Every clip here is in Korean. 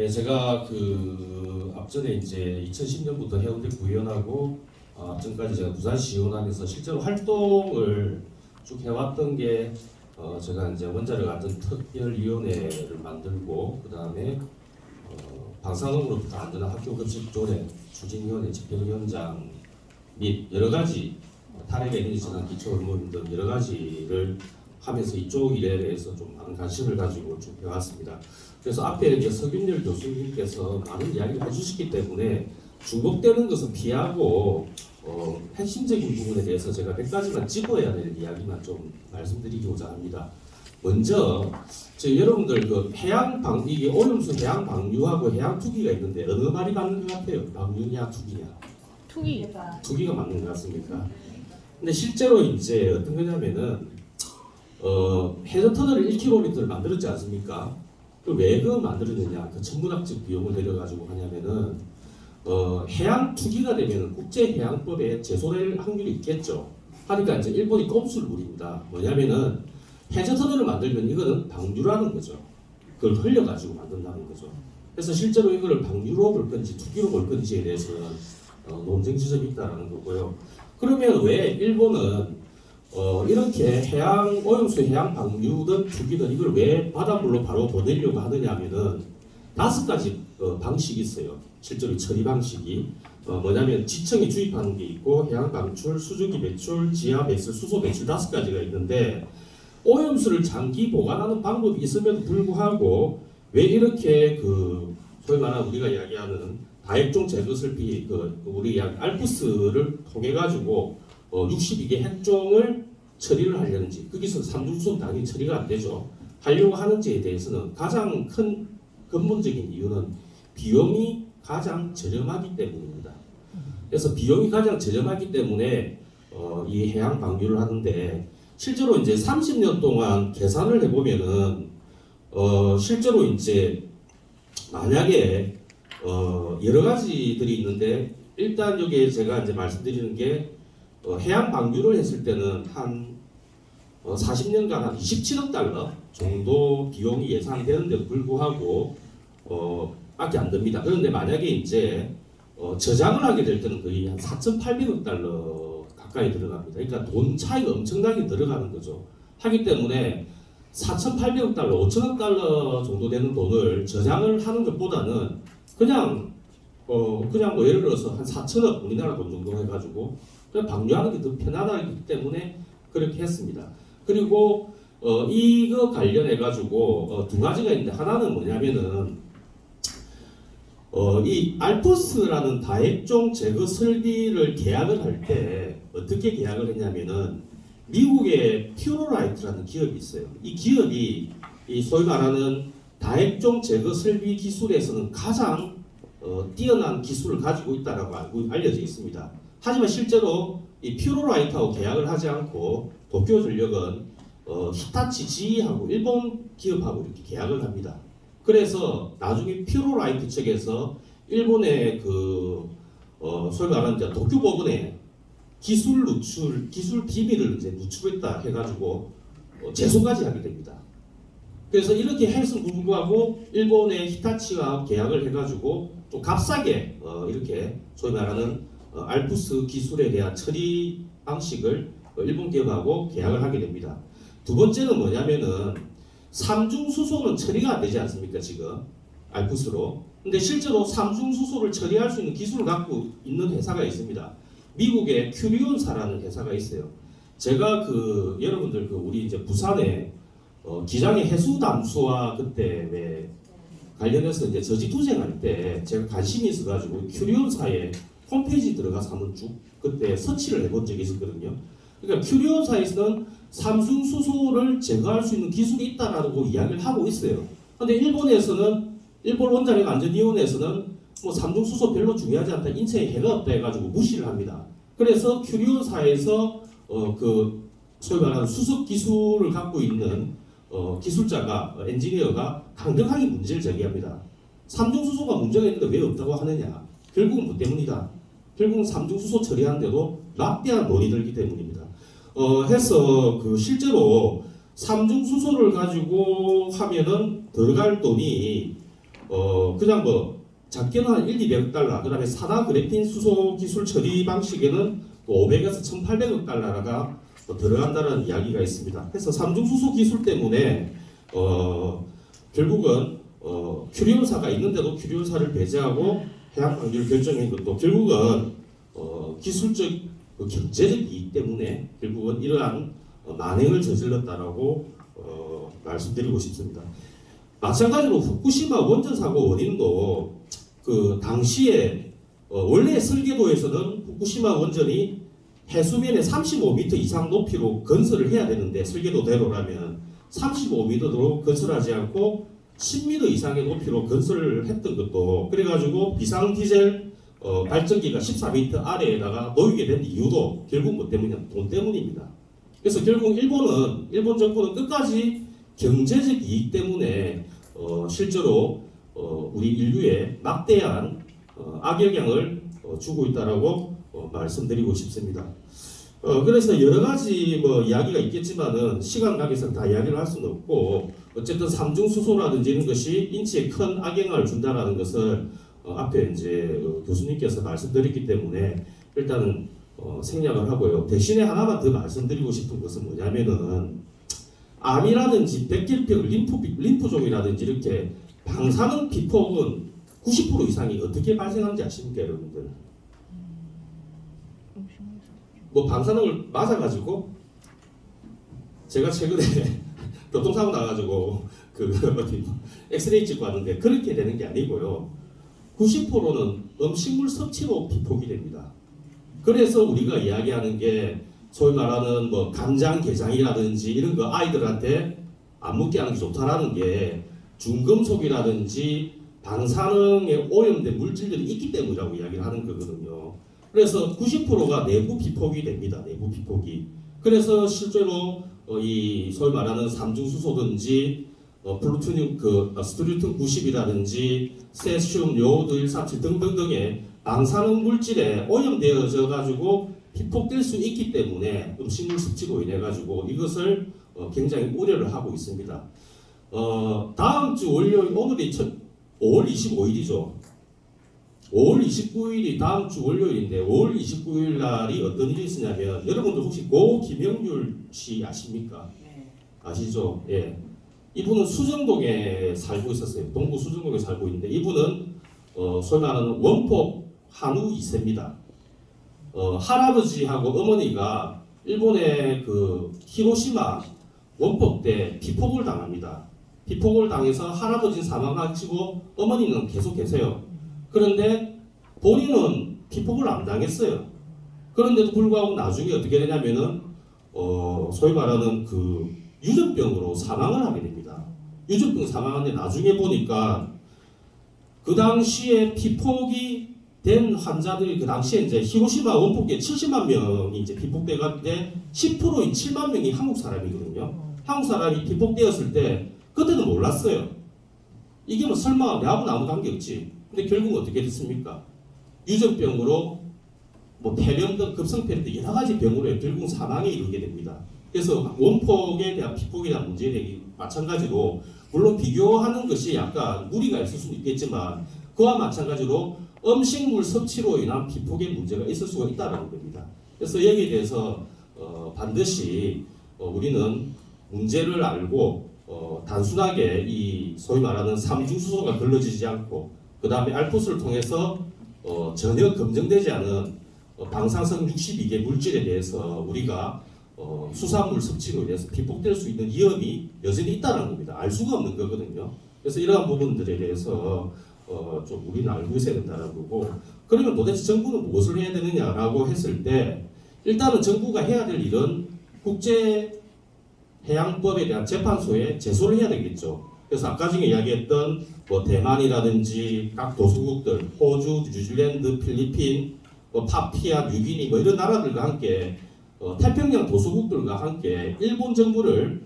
예, 제가 그 앞전에 이제 2010년부터 해운대 구의원하고 앞전까지 제가 부산시 의원하면서 실제로 활동을 쭉 해왔던 게 제가 이제 원자력 안전 특별위원회를 만들고 그 다음에 방사능으로부터 안전한 학교급식조례 추진위원회 집행위원장 및 여러 가지 탄핵에 있는 전환 기초의원 등 여러 가지를 하면서 이쪽 일에 대해서 좀 많은 관심을 가지고 좀 배웠습니다. 그래서 앞에 이제 서균렬 교수님께서 많은 이야기를 해주셨기 때문에 중복되는 것은 피하고 핵심적인 부분에 대해서 제가 100가지만 짚어야 될 이야기만 좀 말씀드리고자 합니다. 먼저 여러분들 그 이게 오염수 해양 방류하고 해양 투기가 있는데 어느 말이 맞는 것 같아요? 방류냐 투기냐? 투기가 맞는 것 같습니까? 근데 실제로 이제 어떤 거냐면은 해저터널을 1km를 만들었지 않습니까? 왜 그 만들었느냐? 그 천문학적 비용을 내려가지고 하냐면은 해양 투기가 되면 국제해양법에 제소될 확률이 있겠죠. 하니까 이제 일본이 꼼수를 부립니다. 뭐냐면은 해저터널을 만들면 이거는 방류라는 거죠. 그걸 흘려가지고 만든다는 거죠. 그래서 실제로 이거를 방류로 볼 건지 투기로 볼 건지에 대해서는 논쟁 지점이 있다는 거고요. 그러면 왜 일본은 이렇게 해양 오염수 해양 방류든 투기든 이걸 왜 바닷물로 바로 보내려고 하느냐면은 5가지 방식이 있어요. 실제로 처리 방식이 뭐냐면 지청이 주입하는 게 있고 해양 방출, 수증기 배출, 지하 배출, 수소 배출 5가지가 있는데 오염수를 장기 보관하는 방법이 있음에도 불구하고 왜 이렇게 그 소위 말하는 우리가 이야기하는 다액종 제거설비 우리 알프스를 통해 가지고 62개 핵종을 처리를 하려는지 거기서 삼중수소 당연히 처리가 안 되죠. 하려고 하는지에 대해서는 가장 큰 근본적인 이유는 비용이 가장 저렴하기 때문입니다. 그래서 비용이 가장 저렴하기 때문에 이 해양 방류를 하는데 실제로 이제 30년 동안 계산을 해보면은 실제로 이제 만약에 여러 가지들이 있는데 일단 여기에 제가 이제 말씀드리는 게 해양 방류를 했을 때는 한 40년간 한 27억 달러 정도 비용이 예상되는데도 불구하고 밖에 안 됩니다. 그런데 만약에 이제 저장을 하게 될 때는 거의 한 4,800억 달러 가까이 들어갑니다. 그러니까 돈 차이가 엄청나게 들어가는 거죠. 하기 때문에 4,800억 달러, 5,000억 달러 정도 되는 돈을 저장을 하는 것보다는 그냥 뭐 예를 들어서 한 4,000억 우리나라 돈 정도 해가지고 그냥 방류하는 게 더 편하다기 때문에 그렇게 했습니다. 그리고 이거 관련해가지고 2가지가 있는데 하나는 뭐냐면은 이 알프스라는 다액종 제거 설비를 계약을 할 때 어떻게 계약을 했냐면은 미국의 퓨로라이트라는 기업이 있어요. 이 기업이 이 소위 말하는 다액종 제거 설비 기술에서는 가장 뛰어난 기술을 가지고 있다라고 알려져 있습니다. 하지만 실제로 이 퓨로라이트하고 계약을 하지 않고 도쿄전력은 히타치 지하고 일본 기업하고 이렇게 계약을 합니다. 그래서 나중에 퓨로라이트 측에서 일본의 그 소위 말하는 이제 도쿄 법원에 기술 비밀을 이제 누출했다 해가지고 제소까지 하게 됩니다. 그래서 이렇게 했음에도 불구하고 일본의 히타치와 계약을 해가지고 좀 값싸게 이렇게 소위 말하는 알프스 기술에 대한 처리 방식을 일본 기업하고 계약을 하게 됩니다. 2번째는 뭐냐면은 삼중수소는 처리가 안 되지 않습니까 지금 알프스로. 근데 실제로 삼중수소를 처리할 수 있는 기술을 갖고 있는 회사가 있습니다. 미국의 큐리온사라는 회사가 있어요. 제가 그 여러분들 그 우리 이제 부산에 기장의 해수담수와 그때 왜 관련해서 이제 저지투쟁할 때 제가 관심이 있어가지고 큐리온사에 홈페이지 들어가서 한번 쭉 그때 서치를 해본 적이 있었거든요. 그러니까 큐리온사에서는 삼중수소를 제거할 수 있는 기술이 있다라고 이야기를 하고 있어요. 근데 일본에서는 일본 원자력 안전위원회에서는 뭐 삼중수소 별로 중요하지 않다, 인체에 해가 없다 해가지고 무시를 합니다. 그래서 큐리온사에서 그 소위 말하는 수석 기술을 갖고 있는 기술자가 엔지니어가 강력하게 문제를 제기합니다. 삼중수소가 문제가 있는데 왜 없다고 하느냐? 결국은 뭐 때문이다. 결국은 삼중수소 처리하는데도 막대한 돈이 들기 때문입니다. 해서 그 실제로 삼중수소를 가지고 하면은 들어갈 돈이 그냥 뭐 작게는 한 1, 200억 달러, 그 다음에 산화 그래핀 수소 기술 처리 방식에는 500에서 1800억 달러가 들어간다는 이야기가 있습니다. 그래서 3중 수소 기술 때문에 결국은 큐리온사가 있는데도 큐리온사를 배제하고 해양 방류를 결정한 것도 결국은 기술적 경제적 이익 때문에 결국은 이러한 만행을 저질렀다라고 말씀드리고 싶습니다. 마찬가지로 후쿠시마 원전 사고 원인도 그 당시에 원래 설계도에서는 후쿠시마 원전이 해수면에 35m 이상 높이로 건설을 해야 되는데 설계도대로라면 35m로 건설하지 않고 10m 이상의 높이로 건설을 했던 것도 그래가지고 비상디젤 발전기가 14m 아래에다가 놓이게 된 이유도 결국 뭐 때문이냐? 돈 때문입니다. 그래서 결국 일본 정부는 끝까지 경제적 이익 때문에 실제로 우리 인류에 막대한 악영향을 주고 있다라고 말씀드리고 싶습니다. 그래서 여러 가지 뭐 이야기가 있겠지만은 시간 관계상 다 이야기를 할 수는 없고 어쨌든 삼중 수소라든지 이런 것이 인체에 큰 악영향을 준다라는 것을 앞에 이제 교수님께서 말씀드렸기 때문에 일단은 생략을 하고요. 대신에 하나만 더 말씀드리고 싶은 것은 뭐냐면은 암이라든지 백혈병, 림프종이라든지 이렇게 방사능 피폭은 90% 이상이 어떻게 발생하는지 아십니까, 여러분들? 뭐 방사능을 맞아가지고 제가 최근에 교통사고 나가지고 엑스레이 찍고 왔는데 그렇게 되는 게 아니고요. 90%는 음식물 섭취로 피폭이 됩니다. 그래서 우리가 이야기하는 게 소위 말하는 뭐 간장 게장이라든지 이런 거 아이들한테 안 먹게 하는 게 좋다라는 게 중금속이라든지 방사능에 오염된 물질들이 있기 때문이라고 이야기를 하는 거거든요. 그래서 90%가 내부 피폭이 됩니다. 내부 피폭이. 그래서 실제로 이 소위 말하는 삼중수소든지 플루토늄 스트루튼 90이라든지 세슘, 요오드 137 등등등의 방사능 물질에 오염되어져 가지고 피폭될 수 있기 때문에 음식물 섭취로 인해 가지고 이것을 굉장히 우려를 하고 있습니다. 다음 주 월요일 오늘이 5월 25일이죠. 5월 29일이 다음 주 월요일인데 5월 29일 날이 어떤 일이 있으냐면 여러분들 혹시 고김영률 씨 아십니까? 아시죠? 예. 이분은 수정동에 살고 있었어요. 동구 수정동에 살고 있는데 이분은 소위 말하는 원폭 한우 2세입니다. 할아버지하고 어머니가 일본의 그 히로시마 원폭 때 피폭을 당합니다. 피폭을 당해서 할아버지는 사망하시고 어머니는 계속 계세요. 그런데 본인은 피폭을 안 당했어요. 그런데도 불구하고 나중에 어떻게 되냐면은 소위 말하는 그 유전병으로 사망을 하게 됩니다. 유전병 사망하는데 나중에 보니까 그 당시에 피폭이 된 환자들이 그 당시에 이제 히로시마 원폭에 70만 명이 이제 피폭돼갔는데 10%인 7만 명이 한국 사람이거든요. 한국 사람이 피폭되었을 때 그때는 몰랐어요. 이게 뭐 설마 내하고는 아무 관계없지. 근데 결국은 어떻게 됐습니까? 유전병으로 뭐 폐렴 등 급성폐렴 등 여러 가지 병으로 결국 사망에 이르게 됩니다. 그래서 원폭에 대한 피폭에 대한 문제에 대해 마찬가지로 물론 비교하는 것이 약간 무리가 있을 수는 있겠지만 그와 마찬가지로 음식물 섭취로 인한 피폭의 문제가 있을 수가 있다는 겁니다. 그래서 여기에 대해서 반드시 우리는 문제를 알고 단순하게 이 소위 말하는 삼중수소가 걸러지지 않고 그 다음에 알프스를 통해서 전혀 검증되지 않은 방사성 62개 물질에 대해서 우리가 수산물 섭취로 인해서 피폭될 수 있는 위험이 여전히 있다는 겁니다. 알 수가 없는 거거든요. 그래서 이러한 부분들에 대해서 좀 우리는 알고 있어야 된다는 거고 그러면 도대체 정부는 무엇을 해야 되느냐라고 했을 때 일단은 정부가 해야 될 일은 국제해양법에 대한 재판소에 제소를 해야 되겠죠. 그래서 아까 전에 이야기했던 뭐 대만이라든지 각 도수국들 호주, 뉴질랜드, 필리핀, 뭐 파피아, 뉴기니 뭐 이런 나라들과 함께 태평양 도수국들과 함께 일본 정부를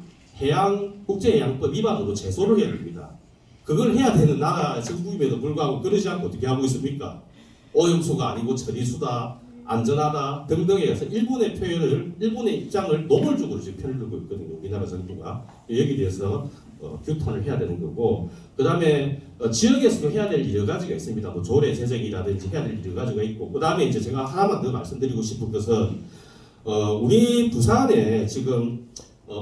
국제해양법 위반으로 제소를 해야 됩니다. 그걸 해야 되는 나라 정부임에도 불구하고 그러지 않고 어떻게 하고 있습니까? 오염수가 아니고 처리수다, 안전하다 등등에 의해서 일본의 입장을 노골적으로 지금 편을 들고 있거든요. 우리나라 정부가 여기에 대해서 규탄을 해야 되는 거고 그 다음에 지역에서도 해야 될 여러 가지가 있습니다. 뭐 조례 제정이라든지 해야 될 여러 가지가 있고, 그 다음에 이제 제가 하나만 더 말씀드리고 싶은 것은 우리 부산에 지금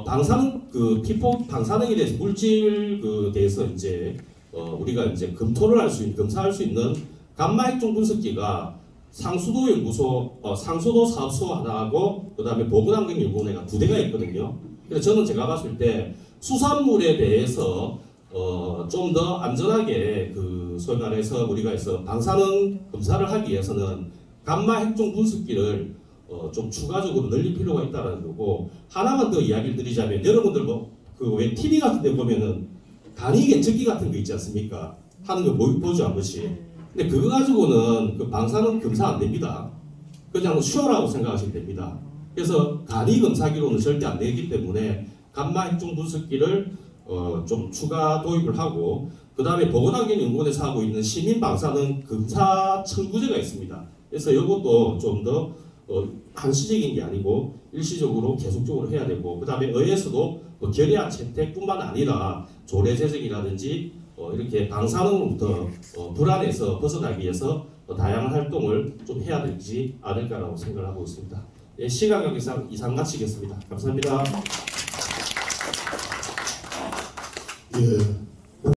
방사능 그 피폭 방사능에 대해서 물질 그 대해서 이제 우리가 이제 검토를 할 수 있는 검사할 수 있는 감마핵종 분석기가 상수도 연구소, 상수도 사업소 하나하고 그 다음에 보건환경 연구원회가 2대가 있거든요. 그래서 저는 제가 봤을 때 수산물에 대해서 좀 더 안전하게 그 소위 말해서 우리가 해서 방사능 검사를 하기 위해서는 감마 핵종 분석기를 좀 추가적으로 늘릴 필요가 있다는 거고, 하나만 더 이야기를 드리자면 여러분들 뭐 그 왜 TV 같은 데 보면은 간이 개척기 같은 거 있지 않습니까? 하는 거 보죠 한 번씩. 근데 그거 가지고는 그 방사능 검사 안 됩니다. 그냥 쉬어라고 생각하시면 됩니다. 그래서 간이 검사기로는 절대 안 되기 때문에 감마 핵종 분석기를 좀 추가 도입을 하고, 그 다음에 보건환경연구원에서 하고 있는 시민방사능 검사 청구제가 있습니다. 그래서 이것도 좀 더 한시적인 게 아니고 일시적으로 계속적으로 해야 되고, 그 다음에 의회에서도 결의안 채택뿐만 아니라 조례 제정이라든지 이렇게 방사능으로부터 불안에서 벗어나기 위해서 다양한 활동을 좀 해야 되지 않을까라고 생각을 하고 있습니다. 예, 시간 관계상 이상 마치겠습니다. 감사합니다. 예.